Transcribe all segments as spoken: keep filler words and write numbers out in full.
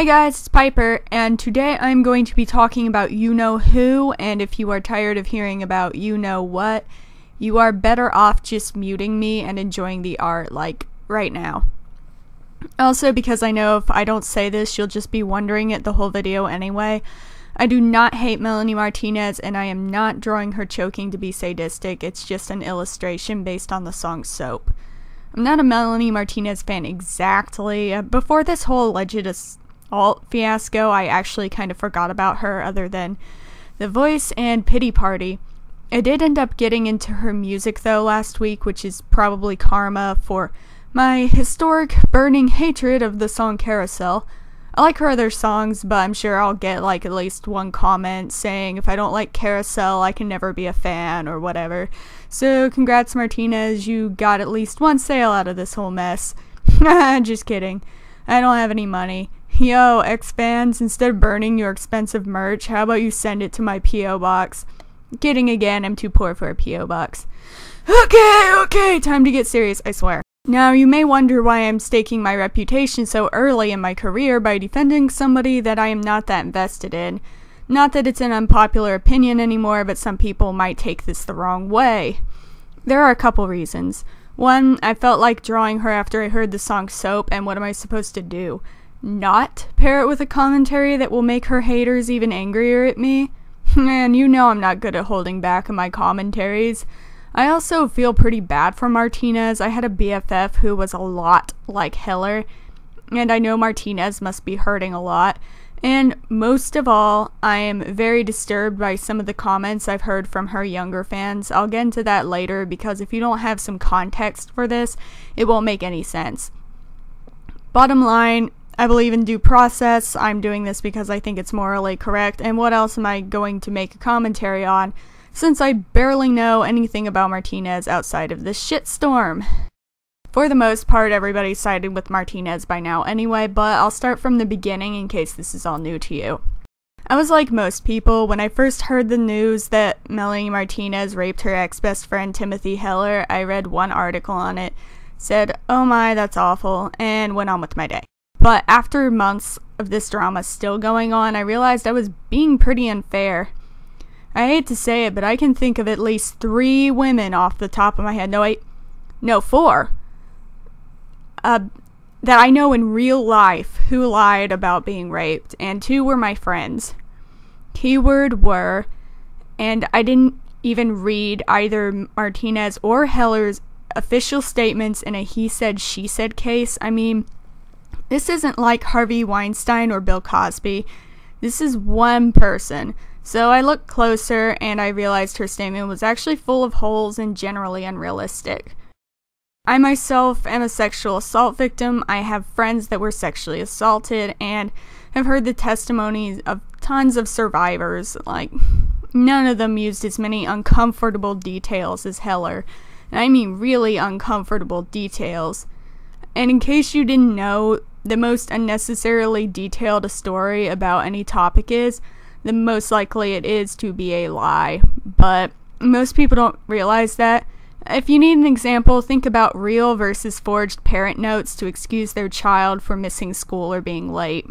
Hey guys, it's Piper, and today I'm going to be talking about you-know-who, and if you are tired of hearing about you-know-what, you are better off just muting me and enjoying the art, like, right now. Also, because I know if I don't say this, you'll just be wondering it the whole video anyway, I do not hate Melanie Martinez, and I am not drawing her choking to be sadistic, it's just an illustration based on the song Soap. I'm not a Melanie Martinez fan exactly. Uh, before this whole alleged alt fiasco, I actually kind of forgot about her other than The Voice and Pity Party. I did end up getting into her music though last week, which is probably karma for my historic burning hatred of the song Carousel. I like her other songs, but I'm sure I'll get like at least one comment saying if I don't like Carousel, I can never be a fan or whatever. So congrats Martinez, you got at least one sale out of this whole mess. Just kidding. I don't have any money. Yo, ex-fans, instead of burning your expensive merch, how about you send it to my P O box? Kidding again, I'm too poor for a P O box. Okay, okay, time to get serious, I swear. Now, you may wonder why I'm staking my reputation so early in my career by defending somebody that I am not that invested in. Not that it's an unpopular opinion anymore, but some people might take this the wrong way. There are a couple reasons. One, I felt like drawing her after I heard the song Soap, and what am I supposed to do? Not pair it with a commentary that will make her haters even angrier at me? Man, you know I'm not good at holding back in my commentaries. I also feel pretty bad for Martinez. I had a B F F who was a lot like Heller, and I know Martinez must be hurting a lot. And most of all, I am very disturbed by some of the comments I've heard from her younger fans. I'll get into that later because if you don't have some context for this, it won't make any sense. Bottom line, I believe in due process. I'm doing this because I think it's morally correct, and what else am I going to make a commentary on since I barely know anything about Martinez outside of this shitstorm? For the most part, everybody sided with Martinez by now anyway, but I'll start from the beginning in case this is all new to you. I was like most people when I first heard the news that Melanie Martinez raped her ex-best friend Timothy Heller. I read one article on it, said, "Oh my, that's awful," and went on with my day. But after months of this drama still going on, I realized I was being pretty unfair. I hate to say it, but I can think of at least three women off the top of my head. No, wait. No, four. Uh, that I know in real life who lied about being raped. And two were my friends. Keyword were. And I didn't even read either Martinez or Heller's official statements in a he said, she said case. I mean, this isn't like Harvey Weinstein or Bill Cosby. This is one person. So I looked closer and I realized her statement was actually full of holes and generally unrealistic. I myself am a sexual assault victim. I have friends that were sexually assaulted and have heard the testimonies of tons of survivors. Like, none of them used as many uncomfortable details as Heller. And I mean really uncomfortable details. And in case you didn't know, the most unnecessarily detailed a story about any topic is, the most likely it is to be a lie. But most people don't realize that. If you need an example, think about real versus forged parent notes to excuse their child for missing school or being late.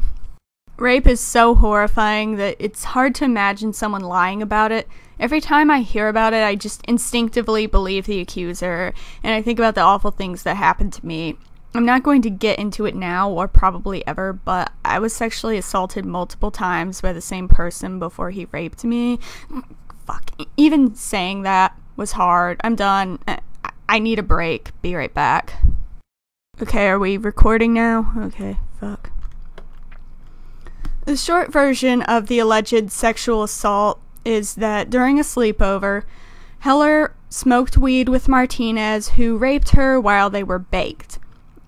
Rape is so horrifying that it's hard to imagine someone lying about it. Every time I hear about it, I just instinctively believe the accuser, and I think about the awful things that happened to me. I'm not going to get into it now or probably ever, but I was sexually assaulted multiple times by the same person before he raped me. Fuck. Even saying that was hard. I'm done. I need a break. Be right back. Okay, are we recording now? Okay, fuck. The short version of the alleged sexual assault is that during a sleepover, Heller smoked weed with Martinez, who raped her while they were baked.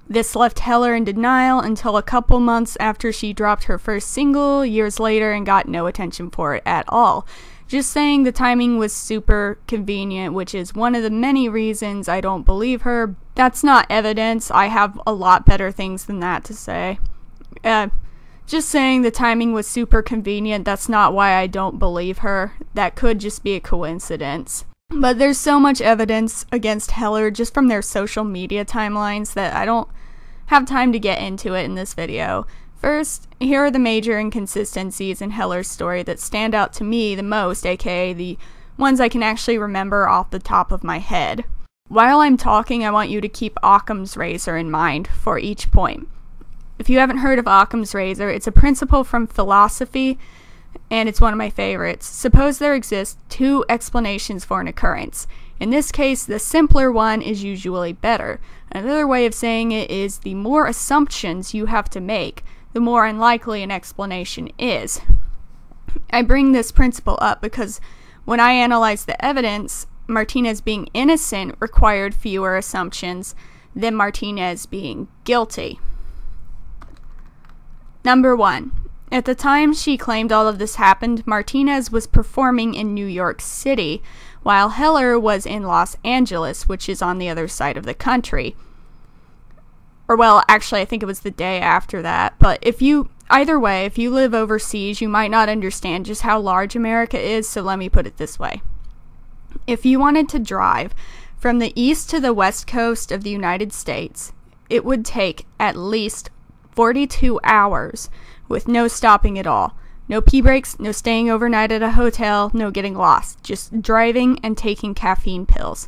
This left Heller in denial until a couple months after she dropped her first single years later and got no attention for it at all. Just saying, the timing was super convenient, which is one of the many reasons I don't believe her. That's not evidence. I have a lot better things than that to say. Uh, just saying the timing was super convenient, that's not why I don't believe her. That could just be a coincidence. But there's so much evidence against Heller just from their social media timelines that I don't have time to get into it in this video. First, here are the major inconsistencies in Heller's story that stand out to me the most, aka the ones I can actually remember off the top of my head. While I'm talking, I want you to keep Occam's Razor in mind for each point. If you haven't heard of Occam's Razor, it's a principle from philosophy, and it's one of my favorites. Suppose there exist two explanations for an occurrence. In this case, the simpler one is usually better. Another way of saying it is the more assumptions you have to make, the more unlikely an explanation is. I bring this principle up because when I analyze the evidence, Martinez being innocent required fewer assumptions than Martinez being guilty. Number one, at the time she claimed all of this happened, Martinez was performing in New York City, while Heller was in Los Angeles, which is on the other side of the country. Or well, actually, I think it was the day after that, but if you, either way, if you live overseas, you might not understand just how large America is, so let me put it this way. If you wanted to drive from the east to the west coast of the United States, it would take at least forty-two hours with no stopping at all. No pee breaks, no staying overnight at a hotel, no getting lost, just driving and taking caffeine pills.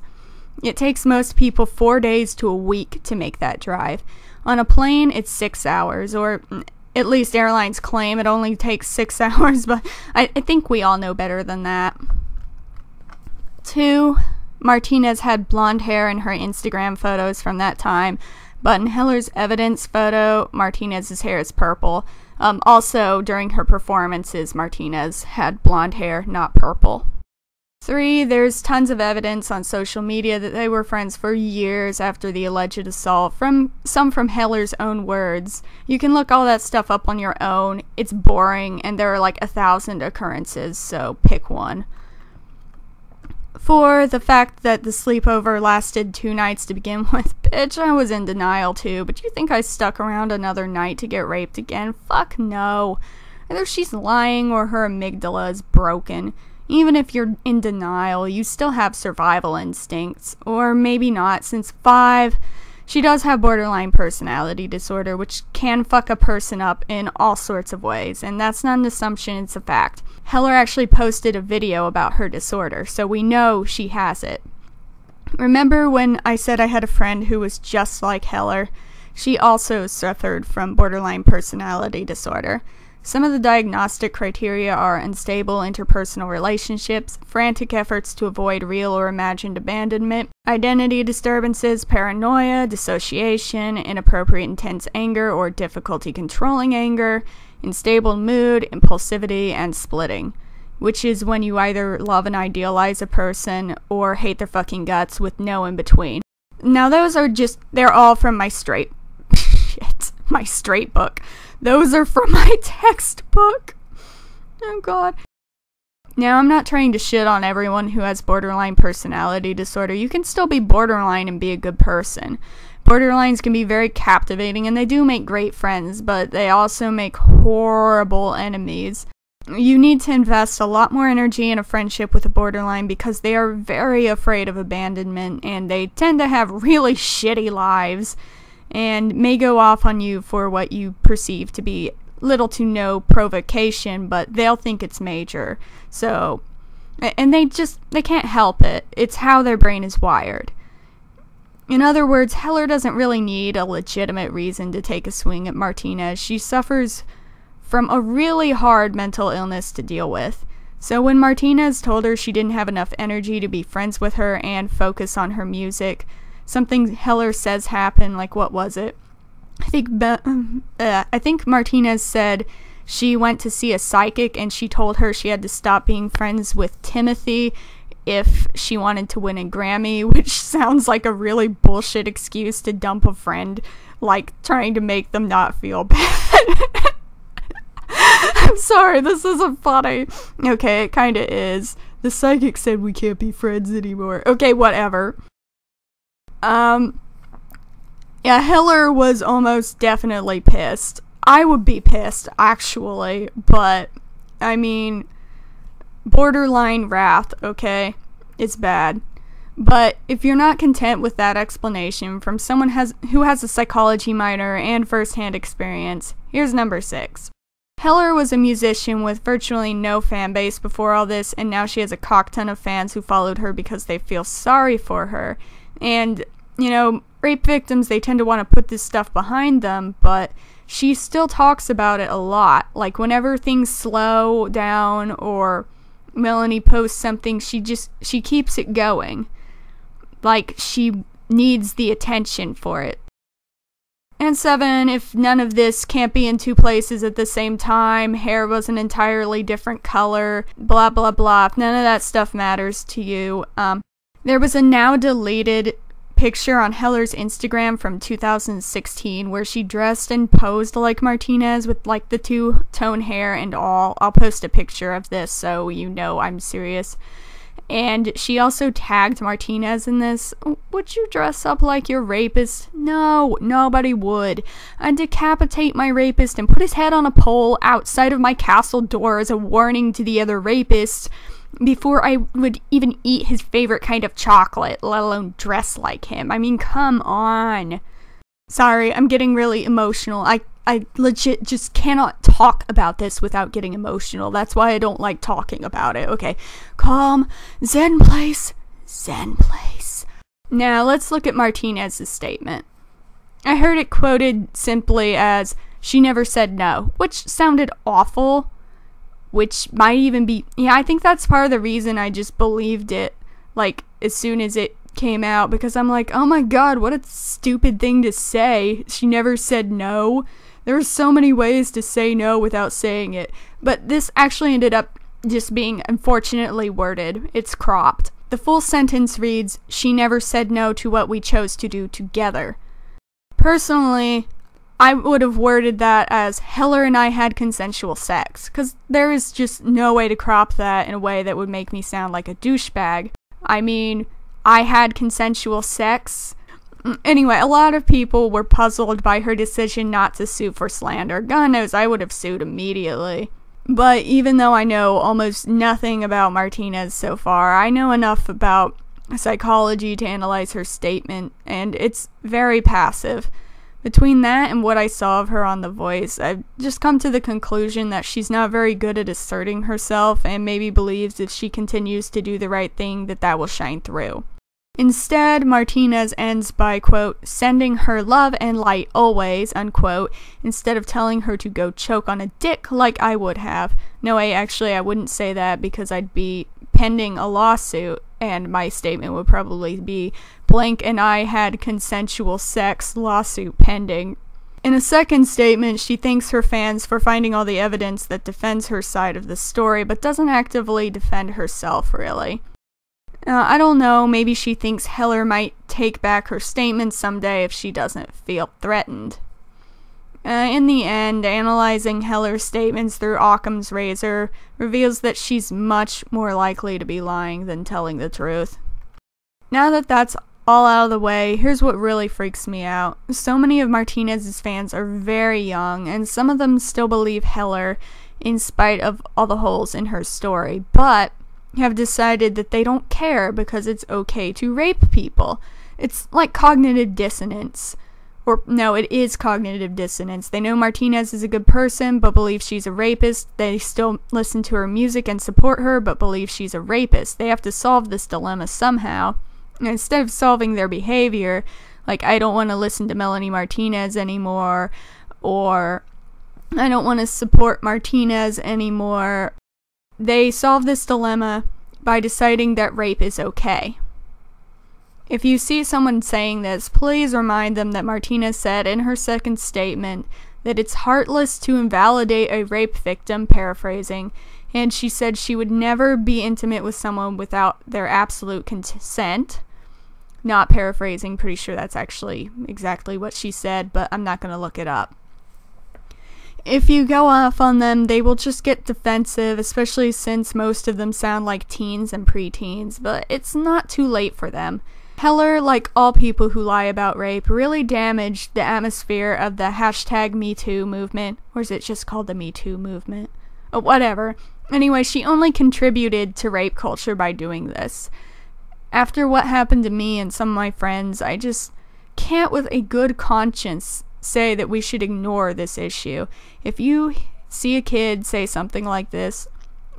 It takes most people four days to a week to make that drive. On a plane, it's six hours, or at least airlines claim it only takes six hours, but I, I think we all know better than that. Two, Martinez had blonde hair in her Instagram photos from that time, but in Heller's evidence photo, Martinez's hair is purple. Um, also, during her performances, Martinez had blonde hair, not purple. Three, there's tons of evidence on social media that they were friends for years after the alleged assault, from some from Heller's own words. You can look all that stuff up on your own. It's boring, and there are like a thousand occurrences, so pick one. Four, the fact that the sleepover lasted two nights to begin with. Bitch, I was in denial too, but you think I stuck around another night to get raped again? Fuck no. Either she's lying or her amygdala is broken. Even if you're in denial, you still have survival instincts. Or maybe not, since five, she does have borderline personality disorder, which can fuck a person up in all sorts of ways, and that's not an assumption, it's a fact. Heller actually posted a video about her disorder, so we know she has it. Remember when I said I had a friend who was just like Heller? She also suffered from borderline personality disorder. Some of the diagnostic criteria are unstable interpersonal relationships, frantic efforts to avoid real or imagined abandonment, identity disturbances, paranoia, dissociation, inappropriate intense anger or difficulty controlling anger, unstable mood, impulsivity, and splitting, which is when you either love and idealize a person or hate their fucking guts with no in between. Now those are just, they're all from my straight, shit, my straight book. Those are from my textbook. Oh god. Now I'm not trying to shit on everyone who has borderline personality disorder. You can still be borderline and be a good person. Borderlines can be very captivating and they do make great friends, but they also make horrible enemies. You need to invest a lot more energy in a friendship with a borderline because they are very afraid of abandonment and they tend to have really shitty lives and may go off on you for what you perceive to be little to no provocation, but they'll think it's major. So, and they just, they can't help it. It's how their brain is wired. In other words, Heller doesn't really need a legitimate reason to take a swing at Martinez. She suffers from a really hard mental illness to deal with. So when Martinez told her she didn't have enough energy to be friends with her and focus on her music, something Heller says happened, like what was it? I think, uh, I think Martinez said she went to see a psychic and she told her she had to stop being friends with Timothy if she wanted to win a Grammy, which sounds like a really bullshit excuse to dump a friend, like trying to make them not feel bad. I'm sorry, this isn't funny. Okay, it kinda is. The psychic said we can't be friends anymore. Okay, whatever. Um, yeah, Heller was almost definitely pissed. I would be pissed, actually, but, I mean, borderline wrath, okay? It's bad. But if you're not content with that explanation from someone has, who has a psychology minor and first-hand experience, here's number six. Heller was a musician with virtually no fan base before all this, and now she has a cock-ton of fans who followed her because they feel sorry for her. And, you know, rape victims, they tend to want to put this stuff behind them, but she still talks about it a lot. Like, whenever things slow down or Melanie posts something, she just, she keeps it going. Like, she needs the attention for it. And seven, if none of this can't be in two places at the same time, hair was an entirely different color, blah, blah, blah. If none of that stuff matters to you. Um, there was a now deleted picture on Heller's Instagram from two thousand sixteen where she dressed and posed like Martinez with like the two-tone hair and all. I'll post a picture of this so you know I'm serious. And she also tagged Martinez in this. Would you dress up like your rapist? No, nobody would. I'd decapitate my rapist and put his head on a pole outside of my castle door as a warning to the other rapists before I would even eat his favorite kind of chocolate, let alone dress like him. I mean, come on. Sorry, I'm getting really emotional. I, I legit just cannot talk about this without getting emotional. That's why I don't like talking about it. Okay, calm, zen place, zen place. Now, let's look at Martinez's statement. I heard it quoted simply as, "She never said no," which sounded awful, which might even be... Yeah, I think that's part of the reason I just believed it, like, as soon as it came out, because I'm like, oh my god, what a stupid thing to say. She never said no. There are so many ways to say no without saying it. But this actually ended up just being unfortunately worded. It's cropped. The full sentence reads, "She never said no to what we chose to do together." Personally, I would have worded that as, "Heller and I had consensual sex," because there is just no way to crop that in a way that would make me sound like a douchebag. I mean, I had consensual sex. Anyway, a lot of people were puzzled by her decision not to sue for slander. God knows I would have sued immediately. But even though I know almost nothing about Martinez so far, I know enough about psychology to analyze her statement, and it's very passive. Between that and what I saw of her on The Voice, I've just come to the conclusion that she's not very good at asserting herself, and maybe believes if she continues to do the right thing that that will shine through. Instead, Martinez ends by, quote, "sending her love and light always," unquote, instead of telling her to go choke on a dick like I would have. No way, actually I wouldn't say that, because I'd be pending a lawsuit, and my statement would probably be, "Blank and I had consensual sex, lawsuit pending." In a second statement, she thanks her fans for finding all the evidence that defends her side of the story, but doesn't actively defend herself, really. Uh, I don't know, maybe she thinks Heller might take back her statement someday if she doesn't feel threatened. Uh, in the end, analyzing Heller's statements through Occam's Razor reveals that she's much more likely to be lying than telling the truth. Now that that's all out of the way, here's what really freaks me out. So many of Martinez's fans are very young, and some of them still believe Heller in spite of all the holes in her story, but have decided that they don't care because it's okay to rape people. It's like cognitive dissonance. Or, no, it is cognitive dissonance. They know Martinez is a good person, but believe she's a rapist. They still listen to her music and support her, but believe she's a rapist. They have to solve this dilemma somehow. And instead of solving their behavior, like, I don't want to listen to Melanie Martinez anymore, or I don't want to support Martinez anymore, they solve this dilemma by deciding that rape is okay. If you see someone saying this, please remind them that Martinez said in her second statement that it's heartless to invalidate a rape victim, paraphrasing, and she said she would never be intimate with someone without their absolute consent. Not paraphrasing, pretty sure that's actually exactly what she said, but I'm not going to look it up. If you go off on them, they will just get defensive, especially since most of them sound like teens and preteens, but it's not too late for them. Heller, like all people who lie about rape, really damaged the atmosphere of the hashtag MeToo movement. Or is it just called the MeToo movement? Oh, whatever. Anyway, she only contributed to rape culture by doing this. After what happened to me and some of my friends, I just can't with a good conscience say that we should ignore this issue. If you see a kid say something like this,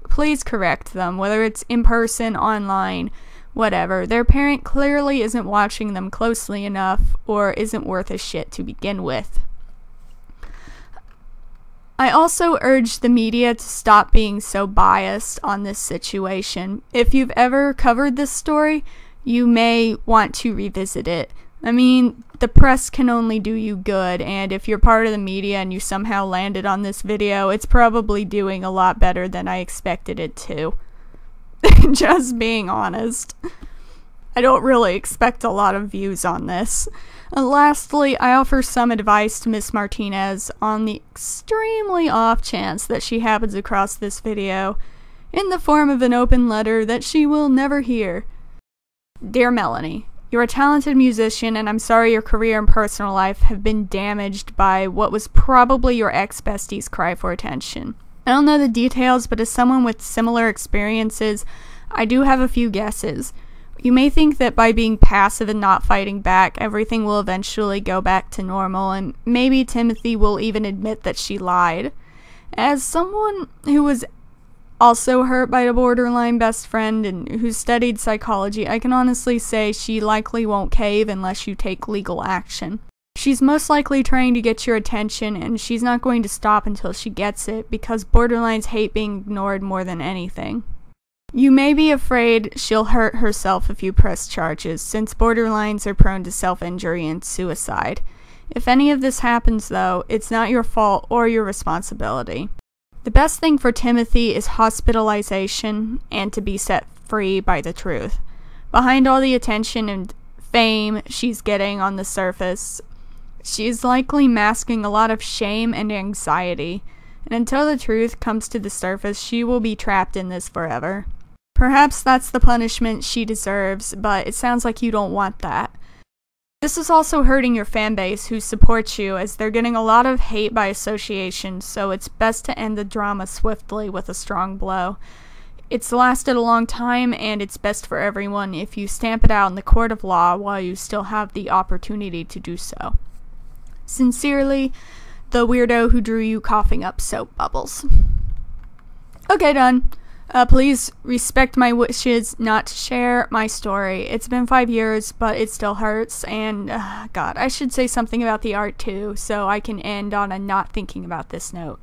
please correct them, whether it's in person, online, whatever. Their parent clearly isn't watching them closely enough or isn't worth a shit to begin with. I also urge the media to stop being so biased on this situation. If you've ever covered this story, you may want to revisit it. I mean, the press can only do you good, and if you're part of the media and you somehow landed on this video, it's probably doing a lot better than I expected it to. Just being honest. I don't really expect a lot of views on this. And lastly, I offer some advice to Miss Martinez on the extremely off chance that she happens across this video in the form of an open letter that she will never hear. Dear Melanie, you're a talented musician, and I'm sorry your career and personal life have been damaged by what was probably your ex-bestie's cry for attention. I don't know the details, but as someone with similar experiences, I do have a few guesses. You may think that by being passive and not fighting back, everything will eventually go back to normal, and maybe Timothy will even admit that she lied. As someone who was also hurt by a borderline best friend and who studied psychology, I can honestly say she likely won't cave unless you take legal action. She's most likely trying to get your attention, and she's not going to stop until she gets it, because borderlines hate being ignored more than anything. You may be afraid she'll hurt herself if you press charges, since borderlines are prone to self-injury and suicide. If any of this happens, though, it's not your fault or your responsibility. The best thing for Timothy is hospitalization and to be set free by the truth. Behind all the attention and fame she's getting on the surface, she's likely masking a lot of shame and anxiety, and until the truth comes to the surface, she will be trapped in this forever. Perhaps that's the punishment she deserves, but it sounds like you don't want that. This is also hurting your fan base who supports you, as they're getting a lot of hate by association, so it's best to end the drama swiftly with a strong blow. It's lasted a long time, and it's best for everyone if you stamp it out in the court of law while you still have the opportunity to do so. Sincerely, the weirdo who drew you coughing up soap bubbles. Okay, done. Uh, please respect my wishes not to share my story. It's been five years, but it still hurts, and uh, God, I should say something about the art too, so I can end on a not thinking about this note.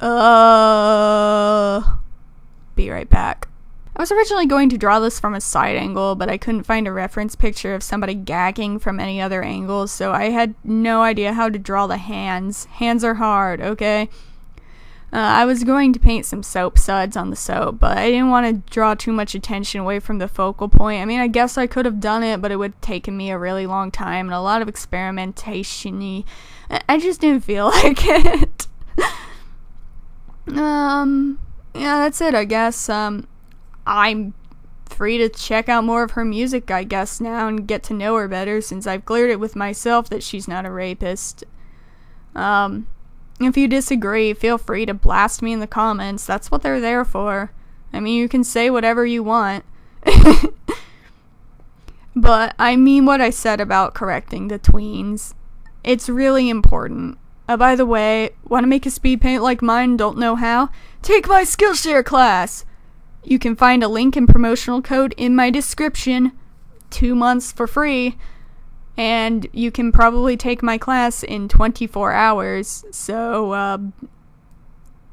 uh, be right back. I was originally going to draw this from a side angle, but I couldn't find a reference picture of somebody gagging from any other angle, so I had no idea how to draw the hands. Hands are hard, okay? Uh, I was going to paint some soap suds on the soap, but I didn't want to draw too much attention away from the focal point. I mean, I guess I could have done it, but it would have taken me a really long time and a lot of experimentation-y. I just didn't feel like it. um, yeah, that's it, I guess. Um, I'm free to check out more of her music, I guess, now and get to know her better, since I've cleared it with myself that she's not a rapist. Um... If you disagree, feel free to blast me in the comments. That's what they're there for. I mean, you can say whatever you want. But I mean what I said about correcting the tweens. It's really important. Uh, by the way, want to make a speed paint like mine, don't know how? Take my Skillshare class! You can find a link and promotional code in my description. Two months for free. And you can probably take my class in twenty-four hours, so, um,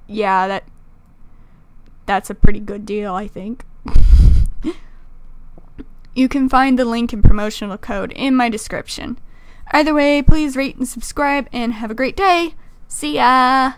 yeah, that, that's a pretty good deal, I think. You can find the link and promotional code in my description. Either way, please rate and subscribe, and have a great day! See ya!